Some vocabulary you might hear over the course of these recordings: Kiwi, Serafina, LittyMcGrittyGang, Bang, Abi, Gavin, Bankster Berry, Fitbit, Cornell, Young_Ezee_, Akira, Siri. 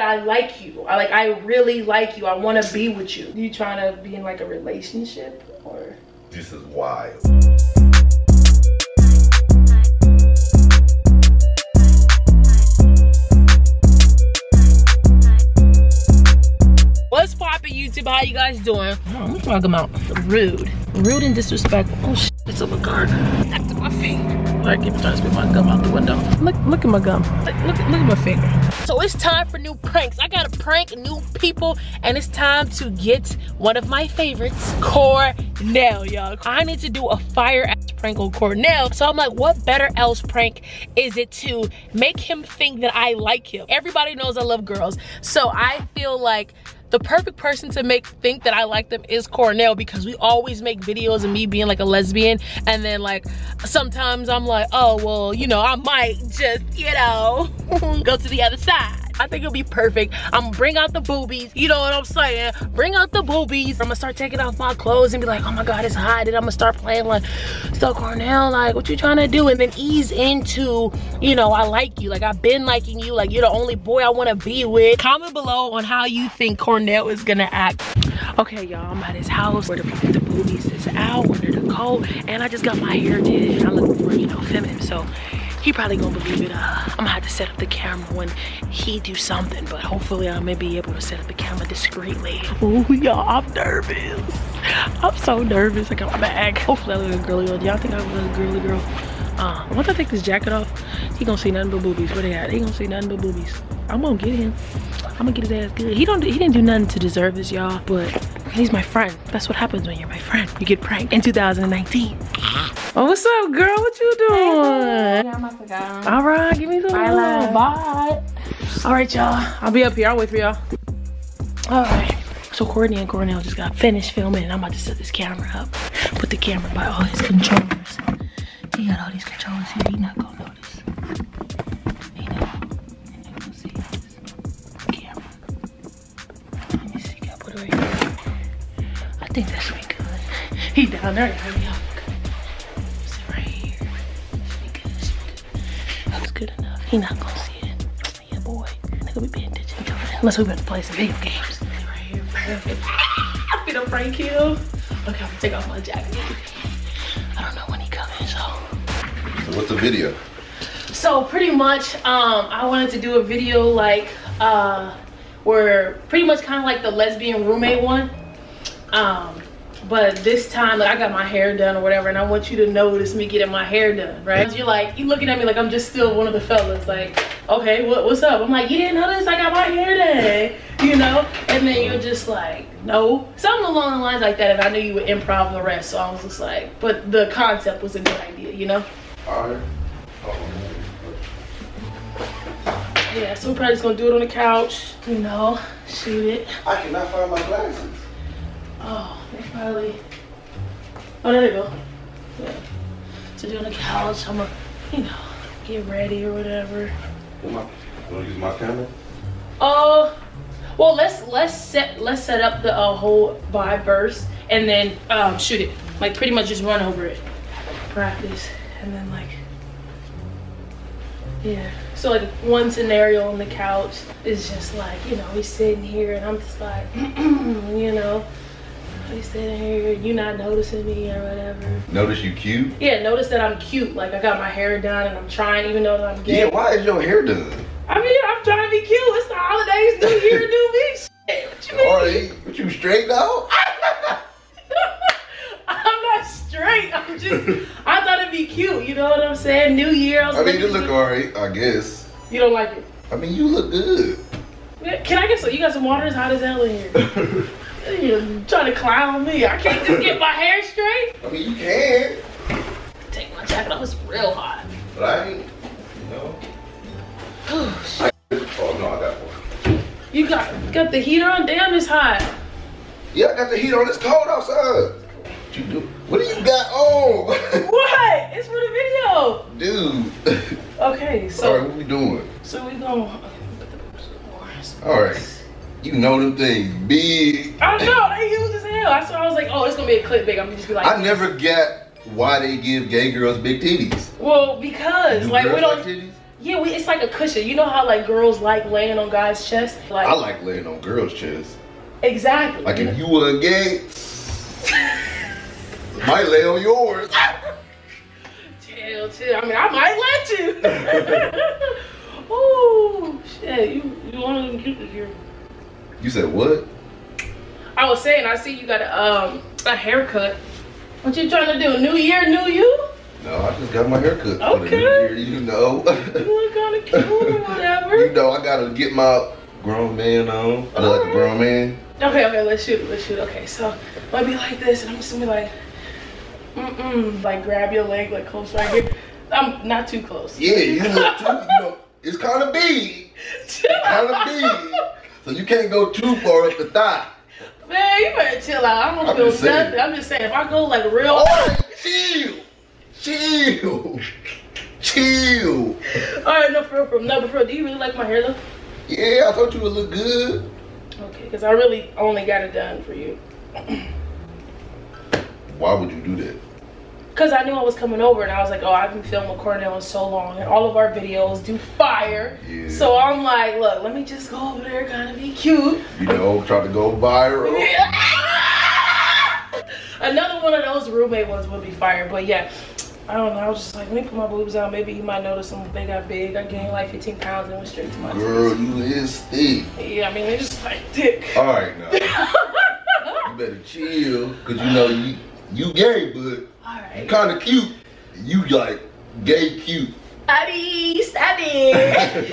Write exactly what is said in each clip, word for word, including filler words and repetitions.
I like you. I like, I really like you. I want to be with you. You trying to be in like a relationship or? This is wild. What's poppin' YouTube? How you guys doing? Oh, we're talking about rude. Rude and disrespectful. Oh shit, it's over guard. Back to my finger. I keep trying to spit my gum out the window. Look, look at my gum. Look, look, look at my finger. So it's time for new pranks. I gotta prank new people, and it's time to get one of my favorites, Cornell, y'all. I need to do a fire ass prank on Cornell. So I'm like, what better else prank is it to make him think that I like him? Everybody knows I love girls, so I feel like the perfect person to make think that I like them is Cornell, because we always make videos of me being like a lesbian, and then like sometimes I'm like, oh well, you know, I might just, you know, go to the other side. I think it'll be perfect. I'm gonna bring out the boobies, you know what I'm saying? Bring out the boobies. I'm gonna start taking off my clothes and be like, oh my God, it's hot. And I'm gonna start playing like, so Cornell, like what you trying to do? And then ease into, you know, I like you. Like I've been liking you. Like you're the only boy I wanna be with. Comment below on how you think Cornell is gonna act. Okay, y'all, I'm at his house where the, the boobies is out under the coat. And I just got my hair did and I look more, you know, feminine. So he probably gonna believe it. Uh, I'm gonna have to set up the camera when he do something, but hopefully I may be able to set up the camera discreetly. Ooh, y'all, I'm nervous. I'm so nervous. I got my bag. Hopefully I look a girly girl. Do y'all think I look a girly girl? Uh, once I take this jacket off, he gonna see nothing but boobies. Where they at? He gonna see nothing but boobies. I'm gonna get him. I'm gonna get his ass good. He don't. He didn't do nothing to deserve this, y'all. But he's my friend. That's what happens when you're my friend. You get pranked in two thousand nineteen. Oh, what's up, girl? What you doing? Yeah, I'm about to go. All right, give me some love. Bye. All right, y'all. I'll be up here. I'll wait for y'all. All right. So Courtney and Cornell just got finished filming, and I'm about to set this camera up. Put the camera by all his controllers. He got all these controllers here. He not gonna notice. He not gonna see this camera. Let me see. Can I put it right here? I think that should be good. He down there. Y'all. Good enough. He not gonna see it. Yeah, boy. Nigga, we been ditching each other. Unless we been playing some video games. Right here, perfect. I feel no prank kill. Okay, I'm gonna take off my jacket. I don't know when he coming, so. So what's the video? So pretty much, um, I wanted to do a video like, uh, where pretty much kind of like the lesbian roommate one. Um, But this time, like I got my hair done or whatever, and I want you to notice me getting my hair done, right? You're like, you looking at me like I'm just still one of the fellas. Like, okay, what, what's up? I'm like, you didn't notice I got my hair done, you know? And then you're just like, no. Something along the lines like that, and I knew you would improv the rest, so I was just like, but the concept was a good idea, you know? All right. Yeah, so we're probably just gonna do it on the couch, you know, shoot it. I cannot find my glasses. Oh, they probably, oh, there they go. Yeah. So do on the couch, I'm gonna, you know, get ready or whatever. You wanna use my camera? Oh, uh, well, let's let's set let's set up the uh, whole vibe first, and then um, shoot it. Like pretty much just run over it, practice, and then like, yeah. So like one scenario on the couch is just like, you know, we sitting here and I'm just like, you know. He's sitting here, you not noticing me or whatever. Notice you cute? Yeah, notice that I'm cute. Like, I got my hair done and I'm trying, even though that I'm gay. Yeah, why is your hair done? I mean, I'm trying to be cute. It's the holidays, new year, new me. Shit, what you mean? Already, what you straight now? I'm not straight. I'm just, I thought it'd be cute. You know what I'm saying? New year. I, was I mean, you look all right, I guess. You don't like it? I mean, you look good. Can I get some? You got some water? It's hot as hell in here. You're trying to clown me. I can't just get my hair straight. I mean, you can. Take my jacket off. It's real hot. But I ain't, you know. Oh, shit. Oh, no, I got one. You got got the heater on? Damn, it's hot. Yeah, I got the heater on. It's cold outside. What you do? What do you got on? What? It's for the video. Dude. Okay, so. All right, what we doing? So we gonna put the boots on. All right. You know them things big. I know, they huge as hell. I saw, I was like, oh, it's gonna be a clip big. I'm gonna just be like, I never get why they give gay girls big titties. Well, because do like we don't. Like Yeah, we, it's like a cushion. You know how like girls like laying on guys' chests? Like, I like laying on girls' chests. Exactly. Like if you were gay, I might lay on yours. Chill, chill. I mean, I might let you. Oh shit! You you want to get your? You said what? I was saying I see you got a um a haircut. What you trying to do? New year, new you? No, I just got my haircut. Okay. For the new year, you know. You look kind of cute or whatever. You know, I gotta get my grown man on. I look like a grown man. Okay, okay, let's shoot, let's shoot. Okay, so I'll be like this, and I'm just gonna be like, mm mm, like grab your leg like close right here. I'm not too close. Yeah, you look too. You know, it's kind of big. It's kind of big. So you can't go too far up the thigh. Man, you better chill out. I don't I'm feel nothing. Saying. I'm just saying, if I go like real. Oh, chill. Chill. Chill. Alright, no, for real. No, for real. Do you really like my hair, though? Yeah, I thought you would look good. Okay, because I really only got it done for you. Why would you do that? Because I knew I was coming over, and I was like, oh, I've been filming Cornell in so long, and all of our videos do fire. Yeah. So I'm like, look, let me just go over there, kind of be cute. You know, try to go viral. Another one of those roommate ones would be fire, but yeah. I don't know, I was just like, let me put my boobs out. Maybe he might notice them, they got big. I gained like fifteen pounds and went straight to my girl, teeth. You is thick. Yeah, I mean, they just like thick. All right, now. You better chill, because you know you, you gay, but right. You kind of cute. You like gay cute. Abby, stop it.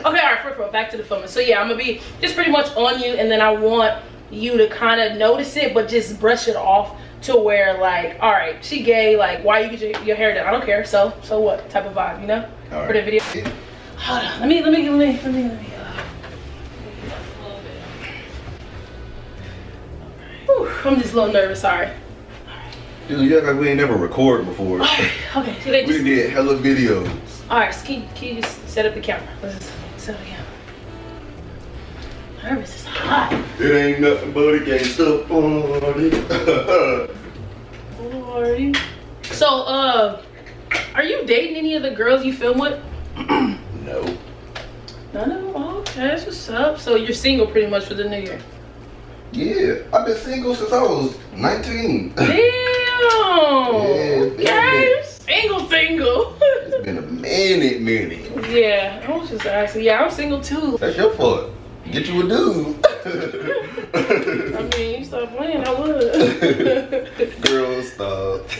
Okay, all right, for real, back to the filming. So yeah, I'm going to be just pretty much on you, and then I want you to kind of notice it, but just brush it off. To where like, all right, she gay, like why you get your, your hair done? I don't care, so so what type of vibe, you know? All right. For the video. Yeah. Hold on, let me, let me, let me, let me, let me, uh, a little bit. All right. Whew, I'm just a little nervous, sorry. All right. Dude, you act like we ain't never recorded before. All right. Okay, so they just, we did hella videos. All right, so can, can you just set up the camera? Let's just set up the camera. Nervous, it's hot. It ain't nothing but it can't stop party. So, uh, are you dating any of the girls you film with? No. None of them? Okay, that's what's up. So you're single pretty much for the new year? Yeah, I've been single since I was nineteen. Damn! Yeah, okay, you're single, single. It's been a minute, minute. Yeah, I was just asking. Yeah, I'm single too. That's your fault. Get you a dude. I mean, you stop playing, I would. Girl, stop.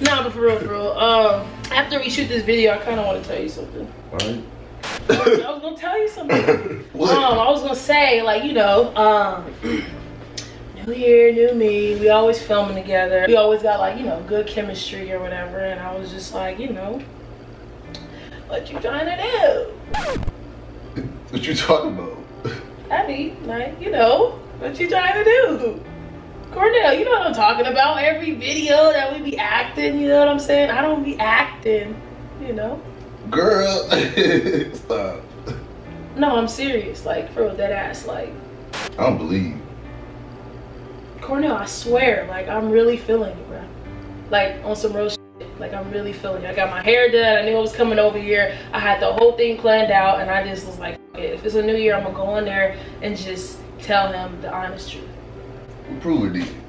Nah, but for real, for real. Um, after we shoot this video, I kind of want to tell you something. All right. I was going to tell you something. What? Um, I was going to say, like, you know, um, new year, new me. We always filming together. We always got, like, you know, good chemistry or whatever. And I was just like, you know, what you trying to do? What you talking about? I mean, like, you know, what you trying to do? Cornell, you know what I'm talking about. Every video that we be acting, you know what I'm saying? I don't be acting, you know? Girl, stop. No, I'm serious, like, for that ass, like. I don't believe. Cornell, I swear, like, I'm really feeling it, bro. Like, on some real shit. Like, I'm really feeling it. I got my hair done. I knew I was coming over here. I had the whole thing planned out, and I just was like, if it's a new year, I'm going to go in there and just tell him the honest truth. Prove it, then.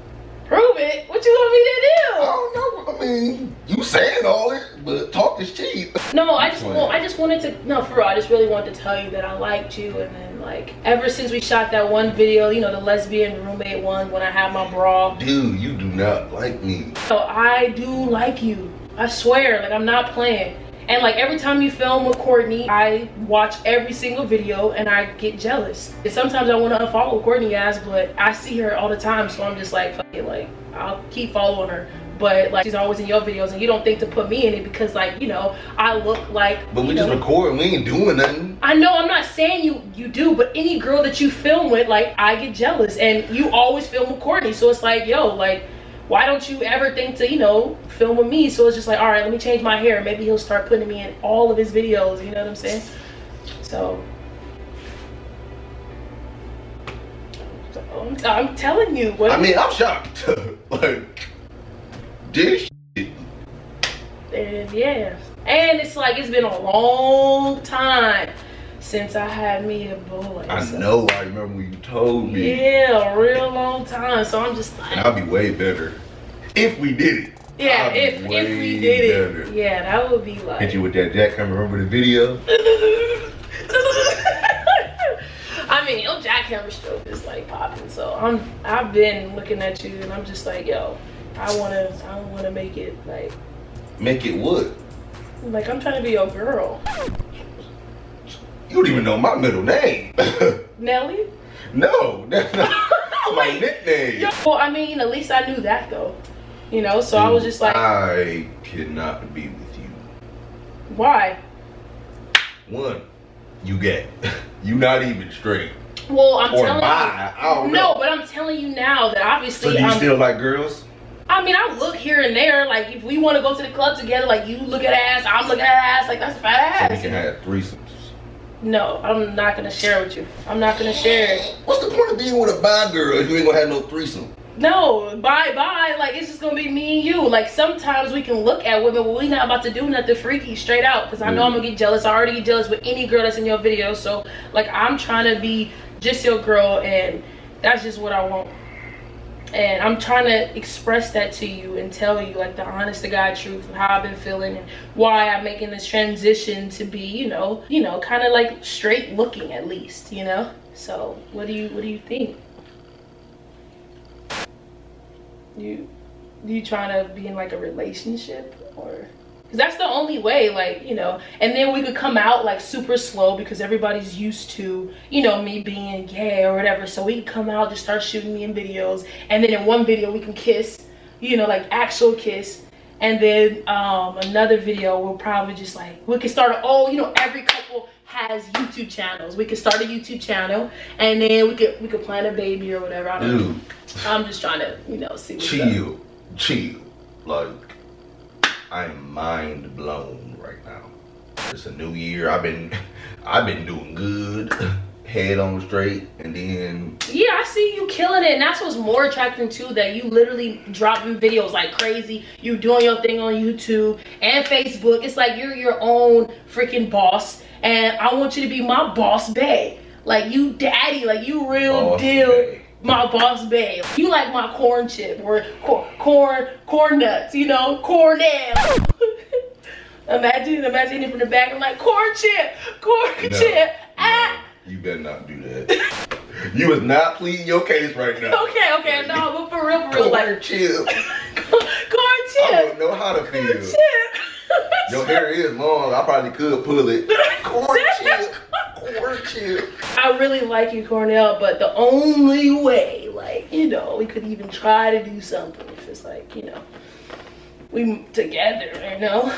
Prove it? What you want me to do? I don't know. I mean, you saying all it, but talk is cheap. No, I just, well, I just wanted to, no, for real, I just really wanted to tell you that I liked you. And then, like, ever since we shot that one video, you know, the lesbian roommate one, when I had my bra. Dude, you do not like me. So I do like you. I swear, like, I'm not playing. And like every time you film with Courtney, I watch every single video and I get jealous. And sometimes I want to unfollow Courtney ass, but I see her all the time, so I'm just like, fuck it, like I'll keep following her. But like she's always in your videos, and you don't think to put me in it because like you know I look like. But we just record, we ain't doing nothing. I know, I'm not saying you you do, but any girl that you film with, like I get jealous, and you always film with Courtney, so it's like yo, like. Why don't you ever think to, you know, film with me? So it's just like, all right, let me change my hair. Maybe he'll start putting me in all of his videos. You know what I'm saying? So. I'm, I'm telling you. What I mean, I'm shocked. Like, this shit. And yeah. And it's like, it's been a long time since I had me a boy. I so. know, I remember when you told me. Yeah, a real long time. So I'm just like. I'll be way better if we did it. Yeah, I'd if if we did better. it. Yeah, that would be like. Hit you with that jack. I remember the video. I mean, your jackhammer stroke is like popping. So I'm, I've been looking at you, and I'm just like, yo, I wanna, I wanna make it like. Make it what? Like I'm trying to be your girl. You don't even know my middle name. Nelly? No, that's not my nickname. Well, I mean, at least I knew that though. You know, so Dude, I was just like. I cannot be with you. Why? One, you gay. You not even straight. Well, I'm or telling bi, you. I don't no, know. but I'm telling you now that obviously. So do you I'm, still like girls? I mean, I look here and there. Like, if we want to go to the club together, like, you look at ass, I'm looking at ass. Like, that's fat ass. So we can have threesomes. No, I'm not gonna share with you. I'm not gonna share. What's the point of being with a bi girl if you ain't gonna have no threesome? No, bye bye. Like, it's just gonna be me and you. Like, sometimes we can look at women, but we not about to do nothing freaky straight out. Cause I know mm. I'm gonna get jealous. I already get jealous with any girl that's in your video. So, like, I'm trying to be just your girl, and that's just what I want. And I'm trying to express that to you and tell you, like, the honest to God truth of how I've been feeling and why I'm making this transition to be, you know, you know, kind of like straight looking at least, you know. So, what do you, what do you think? You, you trying to be in like a relationship, or? Because that's the only way, like, you know. And then we could come out like super slow because everybody's used to, you know, me being gay or whatever. So we can come out, just start shooting me in videos, and then in one video we can kiss, you know, like actual kiss. And then um another video we'll probably just like, we can start a, oh, you know, every couple has YouTube channels. We could start a YouTube channel, and then we could we could plan a baby or whatever. I don't know. I'm just trying to, you know, see what's chill up. chill like I'm mind blown right now. It's a new year. I've been, I've been doing good, head on straight, and then. Yeah, I see you killing it, and that's what's more attracting too. That you literally dropping videos like crazy. You doing your thing on YouTube and Facebook. It's like you're your own freaking boss, and I want you to be my boss bae. Like you, daddy. Like you, real boss deal. Bae. My boss babe. You like my corn chip or cor corn corn nuts, you know, Cornell. Imagine, imagine it from the back. I'm like, corn chip, corn no, chip. No, ah. You better not do that. You is not pleading your case right now. Okay, okay, no, but for real, for real, corn like chip. corn chip. I don't know how to corn feel. Chip. Your hair is long. I probably could pull it. Corn chip. You. I really like you, Cornell, but the only way, like, you know, we could even try to do something if it's like, you know, we together, you know?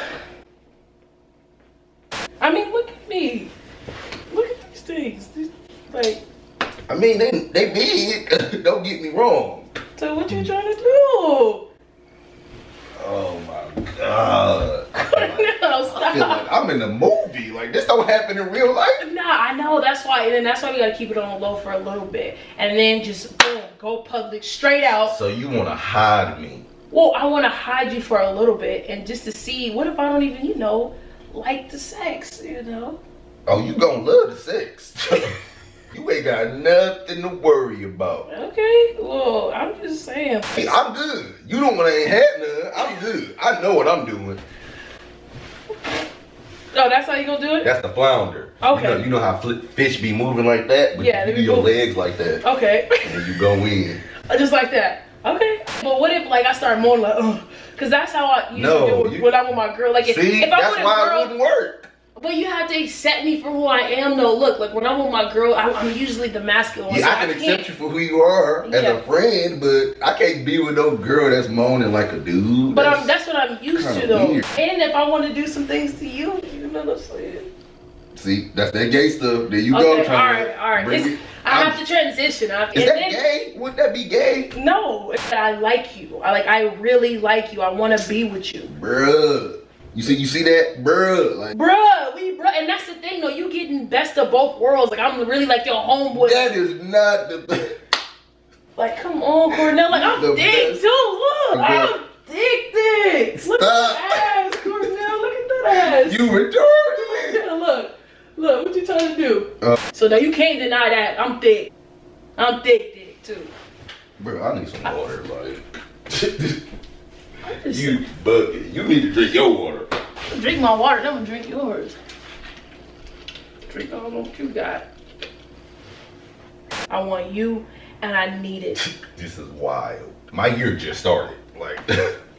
I mean, look at me. Look at these things. These, like, I mean, they, they big. Don't get me wrong. So what you trying to do? Oh my God. No, stop. I feel like I'm in a movie. Like, this don't happen in real life. Nah, I know. That's why. And then that's why we gotta keep it on low for a little bit. And then just boom, go public straight out. So you wanna hide me? Well, I wanna hide you for a little bit, and just to see, what if I don't even, you know, like the sex, you know? Oh, you gonna love the sex. You ain't got nothing to worry about. Okay, well, I'm just saying. Hey, I'm good. You don't want to have none. I'm good. I know what I'm doing. Oh, that's how you gonna do it? That's the flounder. Okay. You know, you know how fish be moving like that? But yeah, you do your moving. legs like that. Okay. And you go in. Just like that. Okay. But what if, like, I start more like, oh, because that's how I usually no, do it you, when I'm with my girl. Like, see, if, if that's I why girl, it wouldn't work. But you have to accept me for who I am, though. Look, like when I'm with my girl, I, I'm usually the masculine one. Yeah, so I can I accept you for who you are as yeah. a friend, but I can't be with no girl that's moaning like a dude. But that's, I'm, that's what I'm used to, though. Weird. And if I want to do some things to you, you know what I'm saying? See, that's that gay stuff. There you okay, go. All right, all right. It. I I'm, have to transition. I, is that then, gay? Would that be gay? No. I like you. I like. I really like you. I want to be with you, bruh. You see, you see that, bruh, like, bruh, we, bruh, and that's the thing, though. You getting best of both worlds. Like, I'm really like your homeboy. That is not the best. Like, come on, Cornell. Like, I'm thick, too. Look, I'm thick, thick. Look at that ass, Cornell. Look at that ass. You retarded me. Yeah, look. Look, what you trying to do? Uh, so now you can't deny that. I'm thick. I'm thick thick too. Bro, I need some water, like. You bugging. You need to drink your water. Drink my water, then I'm gonna drink yours. Drink all what you got. I want you and I need it. This is wild. My year just started. Like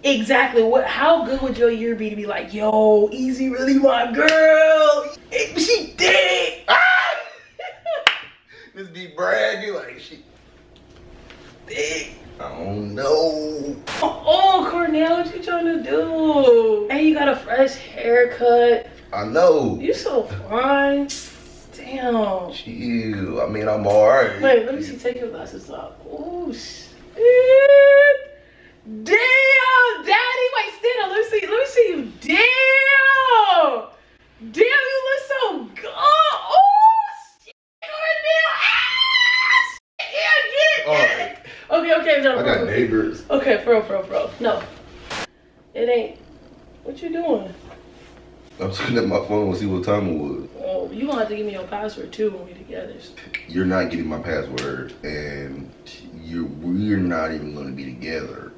exactly. What how good would your year be to be like, yo, Easy really my girl? It, she did it! Ah! This be bragging like she did. I don't know. Oh, oh, Cornell, what you trying to do? And you got a fresh haircut. I know. You so fine. Damn. Chill. I mean, I'm alright. Wait, let me see. Take your glasses off. Oh shit. Damn, daddy. Wait, stand up. Let me see. Let me see you. Damn. Damn, you look so good. Oh shit, Cornell. Ah, shit. Yeah, get it. Right. Okay, okay, no. I got neighbors. Okay, for real, for real, for real. No, it ain't. What you doing? I'm looking at my phone to see what time it was. Oh, you gonna have to give me your password too when we together. You're not getting my password, and you're we're not even gonna be together.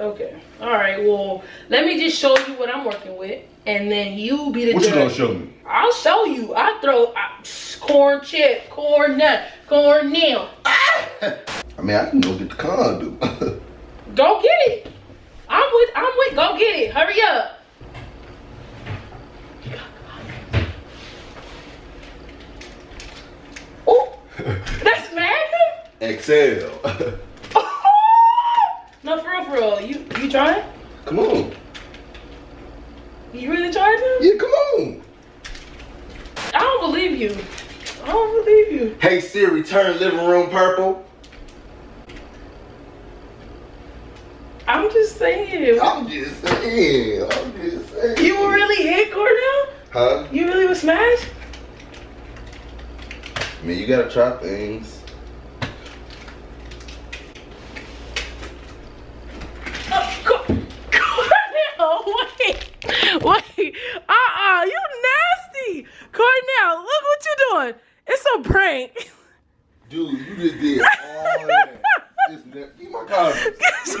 Okay. All right. Well, let me just show you what I'm working with, and then you be the. What judge. You gonna show me? I'll show you. I throw I, corn chip, corn nut, corn nail. Ah! I mean, I can go get the condom. Go get it. I'm with. I'm with. Go get it. Hurry up. Oh, that's Magnum. X L. No, for real, for real. You you trying? Come on. You really trying to? Yeah, come on. I don't believe you. I don't believe you. Hey Siri, turn living room purple. I'm just saying. I'm just saying. I'm just saying. You were really hit, Cornell? Huh? You really was smashed? I mean, you gotta try things. Oh, Cor Cornell, wait. Wait. Uh-uh, you nasty. Cornell, look what you're doing. It's a prank. Dude, you just did all that. Just give my condoms.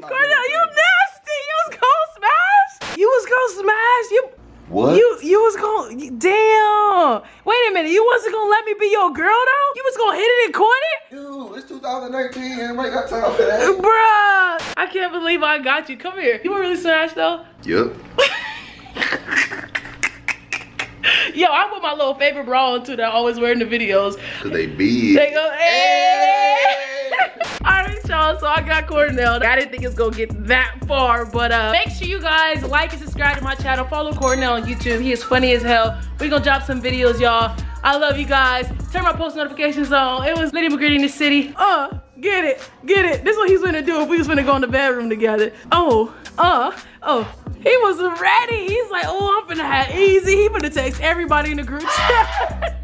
Cornell, you nasty! You was gonna smash! You was gonna smash! You What? You you was gonna damn! Wait a minute, you wasn't gonna let me be your girl though? You was gonna hit it and caught it? Dude, it's two thousand nineteen, everybody got time for that. Bruh! I can't believe I got you. Come here. You were really smashed though? Yep. Yo, I put my little favorite bra on too that I always wear in the videos. Cause they big. They go, hey! Hey! Alright y'all, so I got Cornell. I didn't think it's gonna get that far, but uh make sure you guys like and subscribe to my channel. Follow Cornell on YouTube. He is funny as hell. We're gonna drop some videos, y'all. I love you guys. Turn my post notifications on. It was Litty McGritty in the city. Uh, get it, get it. This is what he's gonna do if we was gonna go in the bedroom together. Oh, uh, oh. He was ready. He's like, oh, I'm gonna have Easy. He gonna text everybody in the group chat.